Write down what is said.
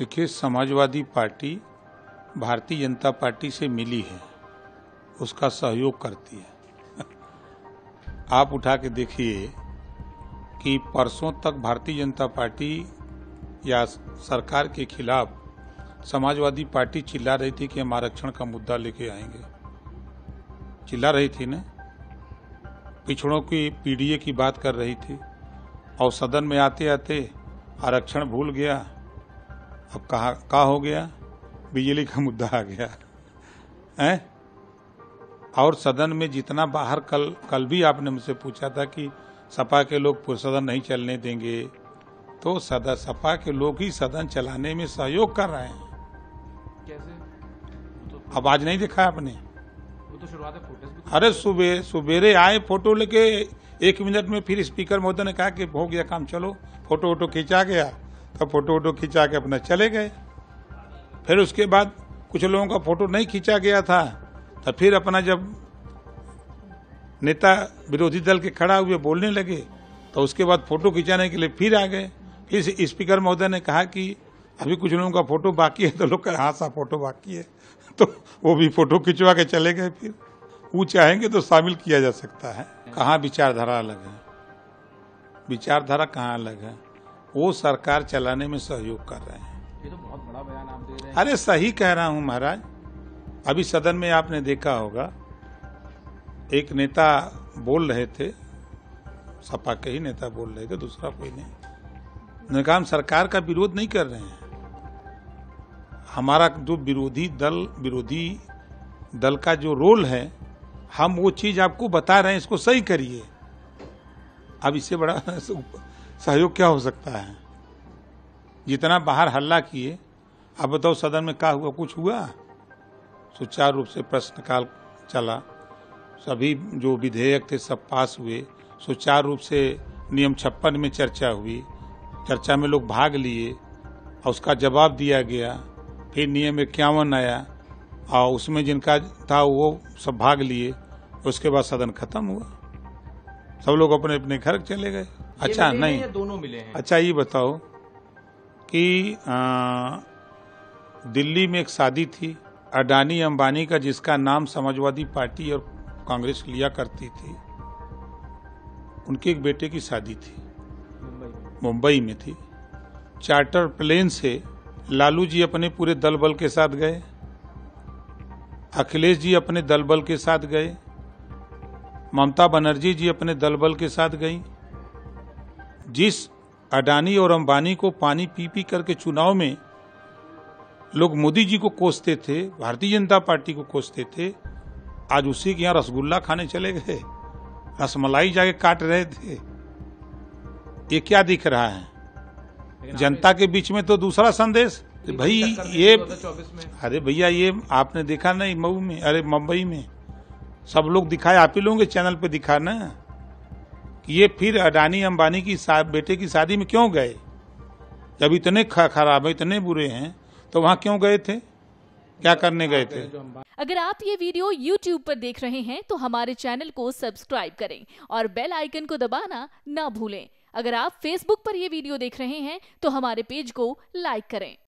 देखिए, Samajwadi party Bharatiya Janata party से मिली है, उसका सहयोग करती है। आप उठा के देखिए कि परसों तक भारतीय जनता पार्टी या सरकार के खिलाफ समाजवादी पार्टी चिल्ला रही थी कि हम आरक्षण का मुद्दा लेके आएंगे, चिल्ला रही थी ना, पिछड़ों की पीडीए की बात कर रही थी, और सदन में आते आते आरक्षण भूल गया। अब कहाँ हो गया, बिजली का मुद्दा आ गया है। और सदन में जितना बाहर कल भी आपने मुझसे पूछा था कि सपा के लोग सदन नहीं चलने देंगे, तो सपा के लोग ही सदन चलाने में सहयोग कर रहे हैं। कैसे? अब आज नहीं देखा आपने? वो तो शुरुआत है फोटो। अरे सुबह सवेरे आए फोटो लेके, एक मिनट में फिर स्पीकर महोदय ने कहा कि हो गया काम, चलो फोटो वोटो खिंचा गया, तो फोटो वोटो खिंचा के अपना चले गए। फिर उसके बाद कुछ लोगों का फोटो नहीं खींचा गया था, तो फिर अपना जब नेता विरोधी दल के खड़ा हुए बोलने लगे, तो उसके बाद फोटो खिंचाने के लिए फिर आ गए। फिर स्पीकर महोदय ने कहा कि अभी कुछ लोगों का फोटो बाकी है, तो लोग का हाँ सा फोटो बाकी है, तो वो भी फोटो खिंचवा के चले गए। फिर वो चाहेंगे तो शामिल किया जा सकता है। कहाँ विचारधारा अलग है, विचारधारा कहाँ अलग है, वो सरकार चलाने में सहयोग कर रहे हैं। ये तो बहुत बड़ा बयान आप दे रहे हैं। अरे सही कह रहा हूँ महाराज। अभी सदन में आपने देखा होगा, एक नेता बोल रहे थे, सपा के ही नेता बोल रहे थे, दूसरा कोई नहीं। उन्होंने कहा हम सरकार का विरोध नहीं कर रहे हैं, हमारा जो विरोधी दल का जो रोल है, हम वो चीज़ आपको बता रहे हैं, इसको सही करिए। अब इससे बड़ा सहयोग क्या हो सकता है? जितना बाहर हल्ला किए, आप बताओ सदन में क्या हुआ? कुछ हुआ? सुचारू रूप से प्रश्नकाल चला, सभी जो विधेयक थे सब पास हुए, सुचारू रूप से नियम 56 में चर्चा हुई, चर्चा में लोग भाग लिए और उसका जवाब दिया गया। फिर नियम 51 आया और उसमें जिनका था वो सब भाग लिए, उसके बाद सदन खत्म हुआ, सब लोग अपने अपने घर चले गए। अच्छा नहीं, दोनों मिले हैं। अच्छा ये बताओ कि दिल्ली में एक शादी थी अडानी अंबानी का, जिसका नाम समाजवादी पार्टी और कांग्रेस लिया करती थी। उनके एक बेटे की शादी थी, मुंबई में थी। चार्टर प्लेन से लालू जी अपने पूरे दल बल के साथ गए, अखिलेश जी अपने दल बल के साथ गए, ममता बनर्जी जी अपने दल बल के साथ गई। जिस अडानी और अंबानी को पानी पी पी करके चुनाव में लोग मोदी जी को कोसते थे, भारतीय जनता पार्टी को कोसते थे, आज उसी के यहाँ रसगुल्ला खाने चले गए, रसमलाई जाके काट रहे थे। ये क्या दिख रहा है जनता के बीच में? तो दूसरा संदेश भाई ये, अरे भैया ये आपने देखा नहीं मऊ में, अरे मुंबई में सब लोग दिखाए, आप ही लोगों के चैनल पे दिखा ना, कि ये फिर अडानी अंबानी की बेटे की शादी में क्यों गए? जब इतने खराब है, इतने बुरे हैं, तो वहाँ क्यों गए थे, क्या करने गए थे? अगर आप ये वीडियो YouTube पर देख रहे हैं तो हमारे चैनल को सब्सक्राइब करें और बेल आइकन को दबाना ना भूलें। अगर आप Facebook पर ये वीडियो देख रहे हैं तो हमारे पेज को लाइक करें।